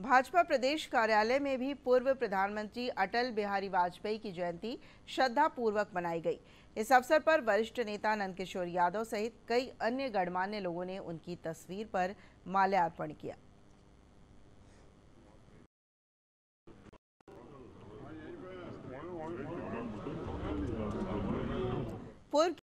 भाजपा प्रदेश कार्यालय में भी पूर्व प्रधानमंत्री अटल बिहारी वाजपेयी की जयंती श्रद्धापूर्वक मनाई गई। इस अवसर पर वरिष्ठ नेता नंदकिशोर यादव सहित कई अन्य गणमान्य लोगों ने उनकी तस्वीर पर माल्यार्पण किया। पूर्व